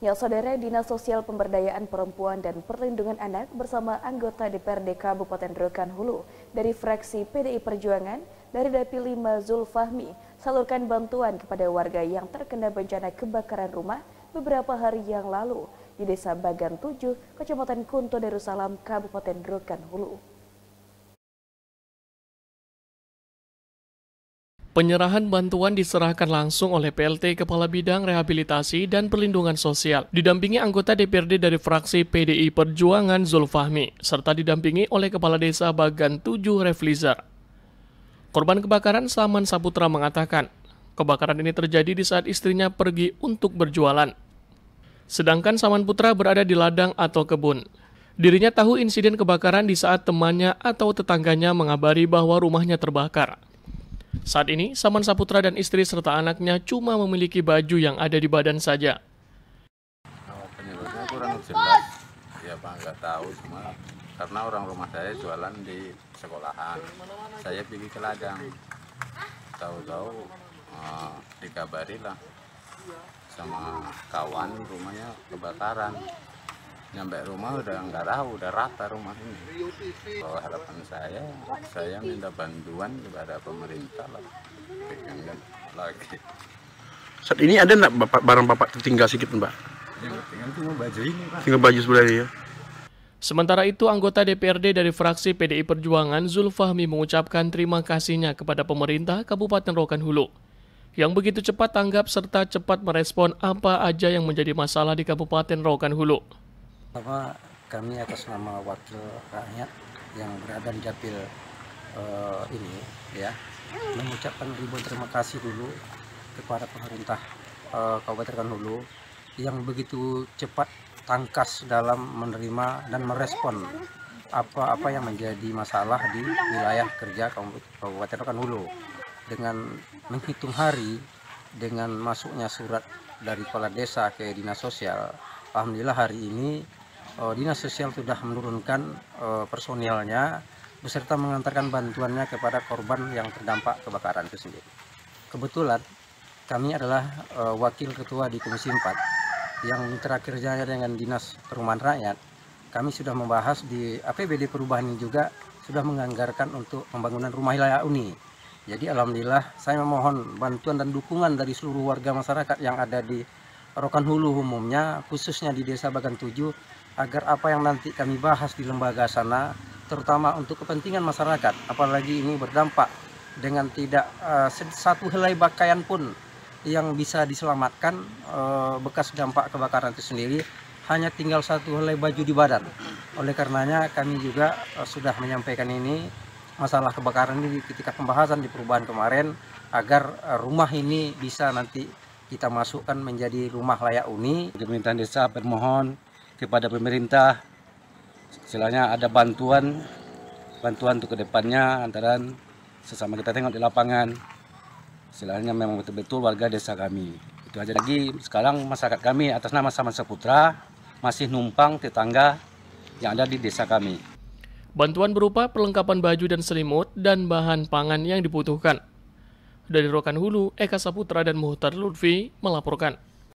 Ya, Saudara, Dinas Sosial Pemberdayaan Perempuan dan Perlindungan Anak bersama anggota DPRD Kabupaten Rokan Hulu dari fraksi PDI Perjuangan dari Dapil 5 Zulfahmi salurkan bantuan kepada warga yang terkena bencana kebakaran rumah beberapa hari yang lalu di Desa Bagan 7, Kecamatan Kunto Darussalam, Kabupaten Rokan Hulu. Penyerahan bantuan diserahkan langsung oleh PLT Kepala Bidang Rehabilitasi dan Perlindungan Sosial, didampingi anggota DPRD dari fraksi PDI Perjuangan Zulfahmi, serta didampingi oleh Kepala Desa Bagan 7 Reflizar. Korban kebakaran Saman Saputra mengatakan, kebakaran ini terjadi di saat istrinya pergi untuk berjualan. Sedangkan Saman Putra berada di ladang atau kebun. Dirinya tahu insiden kebakaran di saat temannya atau tetangganya mengabari bahwa rumahnya terbakar. Saat ini, Saman Saputra dan istri serta anaknya cuma memiliki baju yang ada di badan saja. Penyebabnya kurang jelas, ya Pak, nggak tahu cuma karena orang rumah saya jualan di sekolahan, saya pergi ke ladang, tahu-tahu dikabari lah sama kawan rumahnya kebakaran. Nyampe rumah udah nggak tahu, udah rata rumah ini. Kalau harapan saya minta bantuan kepada pemerintah lah. Lagi. Saat ini ada nggak barang bapak tertinggal sedikit, Mbak? Yang tertinggal cuma baju ini, Pak. Tinggal baju sebelah ini, ya. Sementara itu, anggota DPRD dari fraksi PDI Perjuangan Zulfahmi mengucapkan terima kasihnya kepada pemerintah Kabupaten Rokan Hulu yang begitu cepat tanggap serta cepat merespon apa aja yang menjadi masalah di Kabupaten Rokan Hulu. Bahwa kami atas nama wakil rakyat yang berada di dapil ini ya mengucapkan ribuan terima kasih dulu kepada pemerintah Kabupaten Rokan Hulu yang begitu cepat tangkas dalam menerima dan merespon apa-apa yang menjadi masalah di wilayah kerja Kabupaten Rokan Hulu. Dengan menghitung hari dengan masuknya surat dari kepala desa ke dinas sosial, alhamdulillah hari ini dinas sosial sudah menurunkan personilnya beserta mengantarkan bantuannya kepada korban yang terdampak kebakaran itu sendiri. Kebetulan kami adalah wakil ketua di Komisi 4 yang mitra kerjanya dengan Dinas Perumahan Rakyat. Kami sudah membahas di APBD perubahan ini juga sudah menganggarkan untuk pembangunan rumah layak huni. Jadi alhamdulillah saya memohon bantuan dan dukungan dari seluruh warga masyarakat yang ada di Rokan Hulu umumnya, khususnya di Desa Bagan 7, agar apa yang nanti kami bahas di lembaga sana, terutama untuk kepentingan masyarakat, apalagi ini berdampak dengan tidak satu helai pakaian pun yang bisa diselamatkan bekas dampak kebakaran itu sendiri, hanya tinggal satu helai baju di badan. Oleh karenanya kami juga sudah menyampaikan ini, masalah kebakaran ini ketika pembahasan di perubahan kemarin, agar rumah ini bisa nanti kita masukkan menjadi rumah layak huni. Pemerintah desa bermohon kepada pemerintah, istilahnya ada bantuan untuk kedepannya antara sesama kita tengok di lapangan, istilahnya memang betul-betul warga desa kami. Itu aja lagi sekarang masyarakat kami atas nama Saman Saputra masih numpang tetangga yang ada di desa kami. Bantuan berupa perlengkapan baju dan selimut dan bahan pangan yang dibutuhkan. Dari Rokan Hulu, Eka Saputra dan Muhtar Lutfi melaporkan.